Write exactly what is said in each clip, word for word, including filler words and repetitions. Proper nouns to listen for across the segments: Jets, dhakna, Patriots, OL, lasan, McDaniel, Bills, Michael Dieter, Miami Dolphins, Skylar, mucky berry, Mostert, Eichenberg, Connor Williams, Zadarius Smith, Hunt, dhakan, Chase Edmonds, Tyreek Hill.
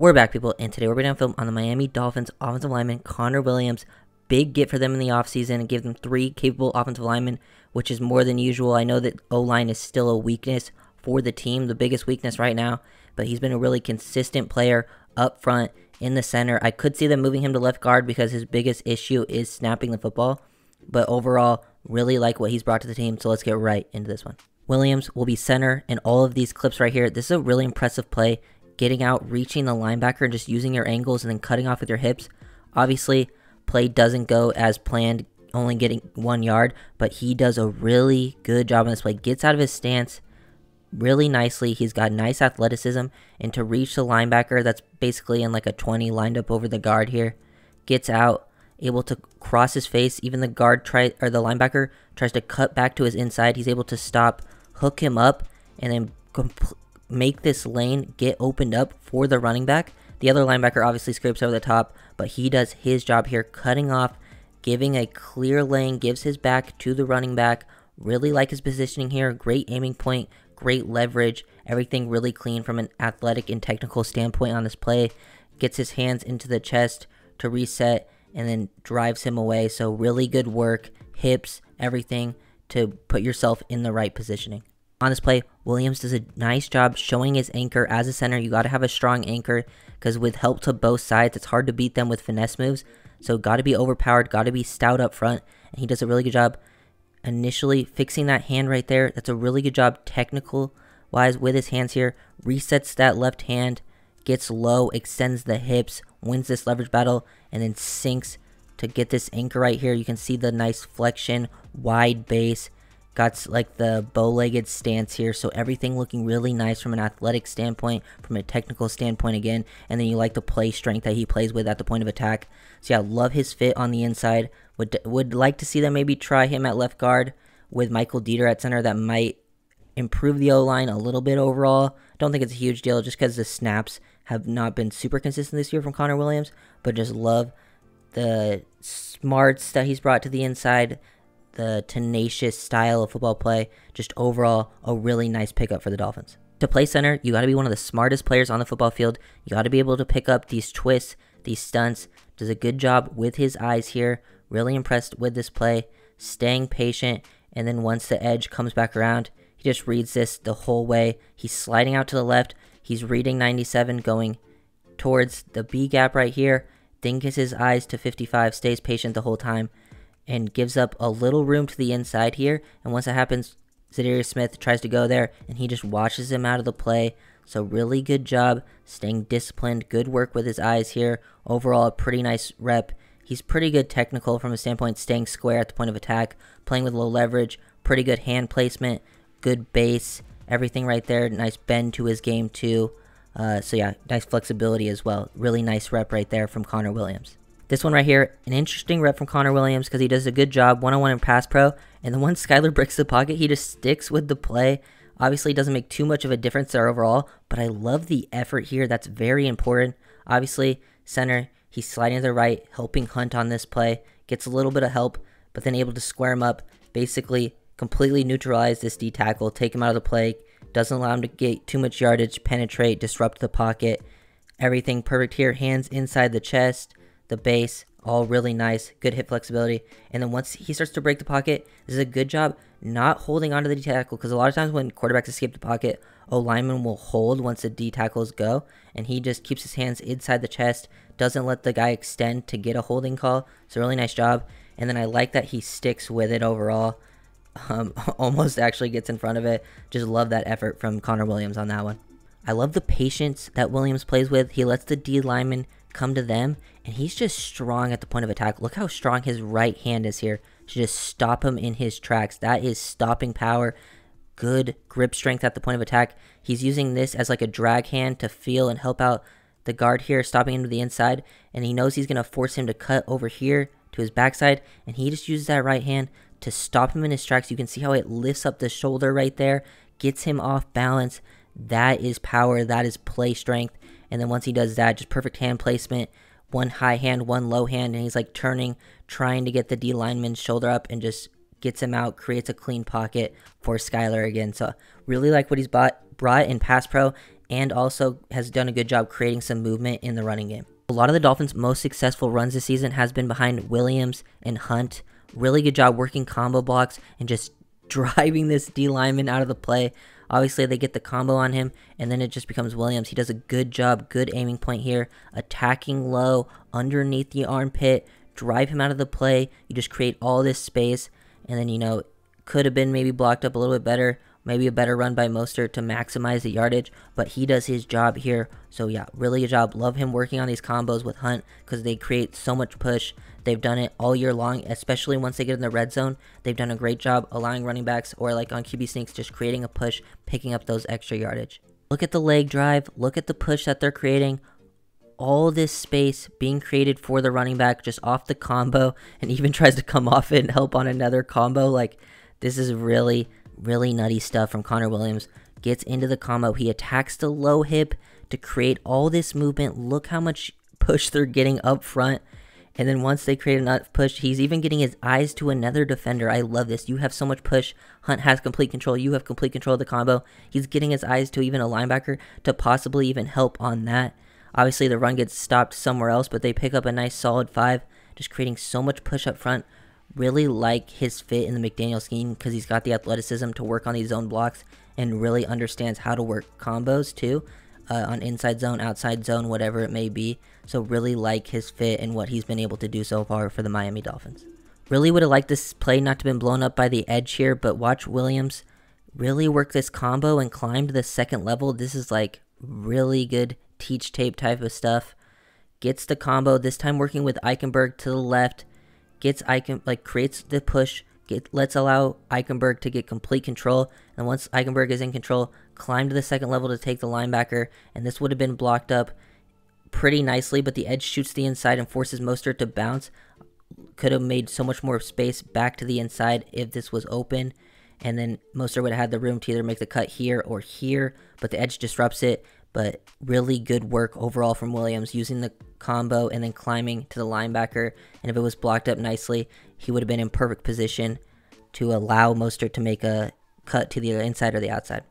We're back, people, and today we're going to film on the Miami Dolphins offensive lineman Connor Williams. Big get for them in the offseason and give them three capable offensive linemen, which is more than usual. I know that O-line is still a weakness for the team, the biggest weakness right now, but he's been a really consistent player up front in the center. I could see them moving him to left guard because his biggest issue is snapping the football, but overall, really like what he's brought to the team, so let's get right into this one. Williams will be center in all of these clips right here. This is a really impressive play. Getting out, reaching the linebacker, and just using your angles and then cutting off with your hips. Obviously, play doesn't go as planned, only getting one yard, but he does a really good job on this play. Gets out of his stance really nicely. He's got nice athleticism, and to reach the linebacker, that's basically in like a twenty lined up over the guard here. Gets out, able to cross his face. Even the guard try or the linebacker tries to cut back to his inside. He's able to stop, hook him up, and then completely make this lane get opened up for the running back. The other linebacker obviously scrapes over the top, but he does his job here, cutting off, giving a clear lane, gives his back to the running back. Really like his positioning here. Great aiming point, great leverage, everything really clean from an athletic and technical standpoint on this play. Gets his hands into the chest to reset and then drives him away. So really good work, hips, everything to put yourself in the right positioning. On this play, Williams does a nice job showing his anchor. As a center, you got to have a strong anchor because with help to both sides, it's hard to beat them with finesse moves. So got to be overpowered, got to be stout up front, and he does a really good job initially fixing that hand right there. That's a really good job technical-wise with his hands here. Resets that left hand, gets low, extends the hips, wins this leverage battle, and then sinks to get this anchor right here. You can see the nice flexion, wide base. Got like the bow-legged stance here, so everything looking really nice from an athletic standpoint, from a technical standpoint again, and then you like the play strength that he plays with at the point of attack. So yeah, love his fit on the inside. Would would like to see them maybe try him at left guard with Michael Dieter at center. That might improve the O-line a little bit overall. Don't think it's a huge deal just because the snaps have not been super consistent this year from Connor Williams, but just love the smarts that he's brought to the inside. The tenacious style of football play, just overall a really nice pickup for the Dolphins. To play center, you got to be one of the smartest players on the football field. You got to be able to pick up these twists, these stunts. Does a good job with his eyes here. Really impressed with this play, staying patient, and then once the edge comes back around, he just reads this the whole way. He's sliding out to the left. He's reading ninety-seven, going towards the B gap right here. Then gets his eyes to fifty-five, stays patient the whole time, and gives up a little room to the inside here. And once that happens, Zadarius Smith tries to go there, and he just watches him out of the play. So really good job staying disciplined. Good work with his eyes here. Overall, a pretty nice rep. He's pretty good technical from a standpoint, staying square at the point of attack, playing with low leverage, pretty good hand placement, good base, everything right there. Nice bend to his game too. Uh, so yeah, nice flexibility as well. Really nice rep right there from Connor Williams. This one right here, an interesting rep from Connor Williams because he does a good job one-on-one in pass pro. And then once Skylar breaks the pocket, he just sticks with the play. Obviously, it doesn't make too much of a difference there overall, but I love the effort here. That's very important. Obviously, center, he's sliding to the right, helping Hunt on this play. Gets a little bit of help, but then able to square him up. Basically, completely neutralize this D tackle, take him out of the play. Doesn't allow him to get too much yardage, penetrate, disrupt the pocket. Everything perfect here. Hands inside the chest. The base, all really nice, good hip flexibility. And then once he starts to break the pocket, this is a good job not holding onto the D tackle, because a lot of times when quarterbacks escape the pocket, O linemen will hold once the D tackles go, and he just keeps his hands inside the chest, doesn't let the guy extend to get a holding call. It's a really nice job. And then I like that he sticks with it overall. Um, almost actually gets in front of it. Just love that effort from Connor Williams on that one. I love the patience that Williams plays with. He lets the D lineman come to them, and he's just strong at the point of attack. Look how strong his right hand is here to just stop him in his tracks. That is stopping power, good grip strength at the point of attack. He's using this as like a drag hand to feel and help out the guard here, stopping him to the inside, and he knows he's going to force him to cut over here to his backside, and he just uses that right hand to stop him in his tracks. You can see how it lifts up the shoulder right there, gets him off balance. That is power, that is play strength. And then once he does that, just perfect hand placement, one high hand, one low hand, and he's like turning, trying to get the D lineman's shoulder up, and just gets him out, creates a clean pocket for Skylar again. So really like what he's bought, brought in pass pro and also has done a good job creating some movement in the running game. A lot of the Dolphins' most successful runs this season has been behind Williams and Hunt. Really good job working combo blocks and just driving this D lineman out of the play. Obviously, they get the combo on him, and then it just becomes Williams. He does a good job, good aiming point here, attacking low, underneath the armpit, drive him out of the play. You just create all this space, and then, you know, could have been maybe blocked up a little bit better, maybe a better run by Mostert to maximize the yardage, but he does his job here. So, yeah, really good job. Love him working on these combos with Hunt because they create so much push. They've done it all year long, especially once they get in the red zone. They've done a great job allowing running backs or like on Q B sneaks, just creating a push, picking up those extra yardage. Look at the leg drive. Look at the push that they're creating. All this space being created for the running back just off the combo, and even tries to come off it and help on another combo. Like, this is really, really nutty stuff from Connor Williams. Gets into the combo. He attacks the low hip to create all this movement. Look how much push they're getting up front. And then once they create enough push, he's even getting his eyes to another defender. I love this. You have so much push. Hunt has complete control. You have complete control of the combo. He's getting his eyes to even a linebacker to possibly even help on that. Obviously, the run gets stopped somewhere else, but they pick up a nice solid five, just creating so much push up front. Really like his fit in the McDaniel scheme because he's got the athleticism to work on these zone blocks and really understands how to work combos too. Uh, on inside zone, outside zone, whatever it may be. So really like his fit and what he's been able to do so far for the Miami Dolphins. Really would have liked this play not to have been blown up by the edge here, but watch Williams really work this combo and climb to the second level. This is like really good teach tape type of stuff. Gets the combo, this time working with Eichenberg to the left. Gets Eichen, like creates the push. Get, let's allow Eichenberg to get complete control. And once Eichenberg is in control, climb to the second level to take the linebacker. And this would have been blocked up pretty nicely, but the edge shoots the inside and forces Mostert to bounce. Could have made so much more space back to the inside if this was open. And then Mostert would have had the room to either make the cut here or here, but the edge disrupts it. But really good work overall from Williams using the combo and then climbing to the linebacker. And if it was blocked up nicely, he would have been in perfect position to allow Mostert to make a cut to the inside or the outside.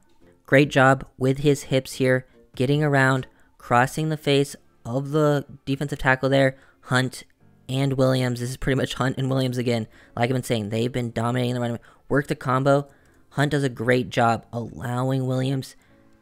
Great job with his hips here, getting around, crossing the face of the defensive tackle there, Hunt and Williams. This is pretty much Hunt and Williams again. Like I've been saying, they've been dominating the running. Work the combo. Hunt does a great job allowing Williams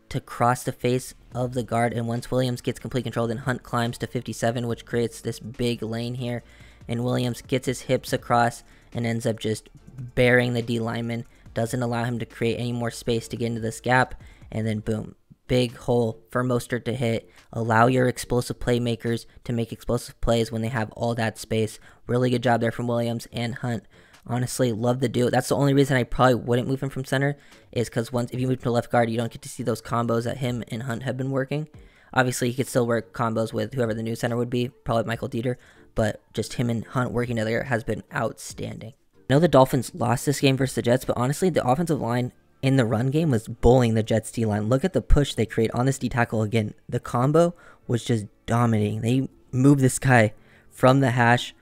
to cross the face of the guard, and once Williams gets complete control, then Hunt climbs to fifty-seven, which creates this big lane here, and Williams gets his hips across and ends up just burying the D lineman, doesn't allow him to create any more space to get into this gap, and then boom, big hole for Mostert to hit. Allow your explosive playmakers to make explosive plays when they have all that space. Really good job there from Williams and Hunt. Honestly, love the duo. That's the only reason I probably wouldn't move him from center is because once if you move to left guard, you don't get to see those combos that him and Hunt have been working. Obviously, he could still work combos with whoever the new center would be, probably Michael Dieter, but just him and Hunt working together has been outstanding. I know the Dolphins lost this game versus the Jets, but honestly, the offensive line in the run game was bullying the Jets D-line. Look at the push they create on this D-tackle again. The combo was just dominating. They moved this guy from the hash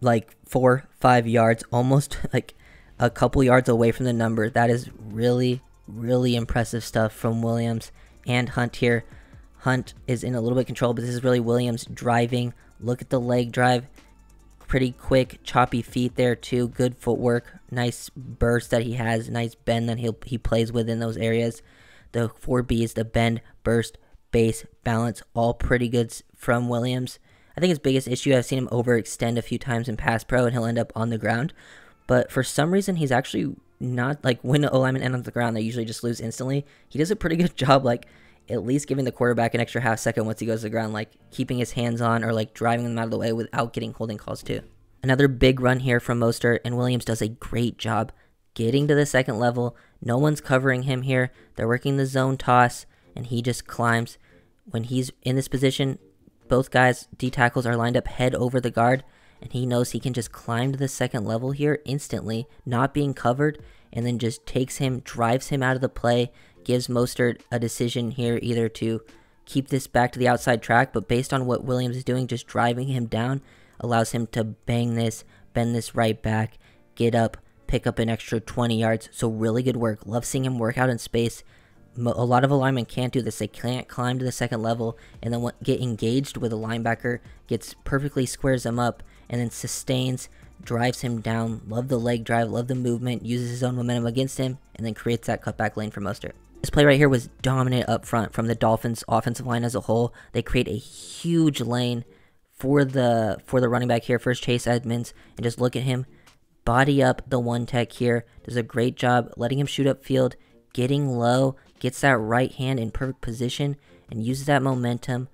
like four, five yards, almost like a couple yards away from the number. That is really, really impressive stuff from Williams and Hunt here. Hunt is in a little bit control, but this is really Williams driving. Look at the leg drive. Pretty quick, choppy feet there too. Good footwork. Nice burst that he has. Nice bend that he he plays with in those areas. The four Bs, the bend, burst, base, balance, all pretty good from Williams. I think his biggest issue, I've seen him overextend a few times in pass pro and he'll end up on the ground. But for some reason, he's actually not, like, when the O-linemen end on the ground, they usually just lose instantly. He does a pretty good job, like, at least giving the quarterback an extra half second once he goes to the ground, like, keeping his hands on or, like, driving them out of the way without getting holding calls, too. Another big run here from Mostert, and Williams does a great job getting to the second level. No one's covering him here. They're working the zone toss, and he just climbs. When he's in this position, both guys, D-tackles, are lined up head over the guard, and he knows he can just climb to the second level here instantly, not being covered, and then just takes him, drives him out of the play, gives Mostert a decision here either to keep this back to the outside track, but based on what Williams is doing, just driving him down, allows him to bang this, bend this right back, get up, pick up an extra twenty yards. So really good work. Love seeing him work out in space. a lot of alignment can't do this. They can't climb to the second level and then get engaged with a linebacker, gets perfectly squares him up, and then sustains, drives him down. Love the leg drive, love the movement, uses his own momentum against him, and then creates that cutback lane for Mostert. This play right here was dominant up front from the Dolphins offensive line as a whole. They create a huge lane for the for the running back here. First Chase Edmonds, and just look at him body up the one tech here. Does a great job letting him shoot upfield, getting low, gets that right hand in perfect position, and uses that momentum,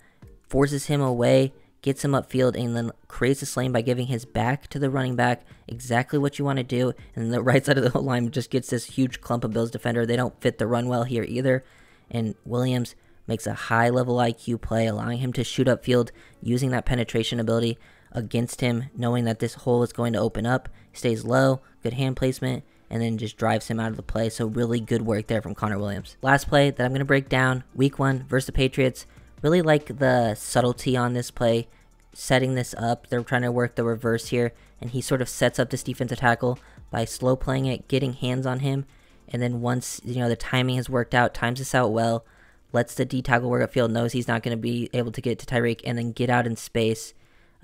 forces him away, gets him upfield, and then creates this lane by giving his back to the running back. Exactly what you want to do. And the right side of the line just gets this huge clump of Bills defender. They don't fit the run well here either. And Williams makes a high-level I Q play, allowing him to shoot upfield, using that penetration ability against him, knowing that this hole is going to open up. He stays low, good hand placement, and then just drives him out of the play. So really good work there from Connor Williams. Last play that I'm going to break down, week one versus the Patriots. Really like the subtlety on this play, setting this up. They're trying to work the reverse here, and he sort of sets up this defensive tackle by slow playing it, getting hands on him, and then once you know the timing has worked out, times this out well, lets the D tackle work upfield, knows he's not going to be able to get to Tyreek, and then get out in space,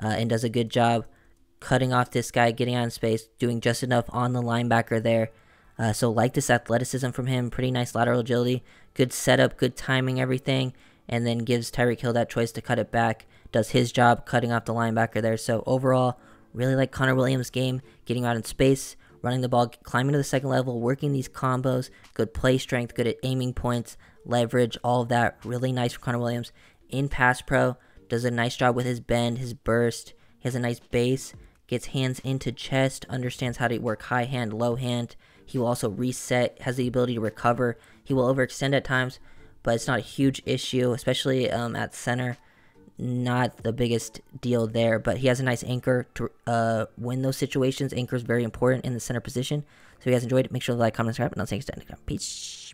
uh, and does a good job cutting off this guy, getting out in space, doing just enough on the linebacker there. Uh, so like this athleticism from him, pretty nice lateral agility, good setup, good timing, everything, and then gives Tyreek Hill that choice to cut it back, does his job cutting off the linebacker there. So overall, really like Connor Williams' game, getting out in space, running the ball, climbing to the second level, working these combos, good play strength, good at aiming points, leverage, all of that, really nice for Connor Williams. In pass pro, does a nice job with his bend, his burst, he has a nice base, gets hands into chest, understands how to work high hand, low hand. He will also reset, has the ability to recover. He will overextend at times, but it's not a huge issue, especially um, at center. Not the biggest deal there, but he has a nice anchor to uh, win those situations. Anchor is very important in the center position. So if you guys enjoyed it, make sure to like, comment, subscribe, and I'll see you next time. Peace.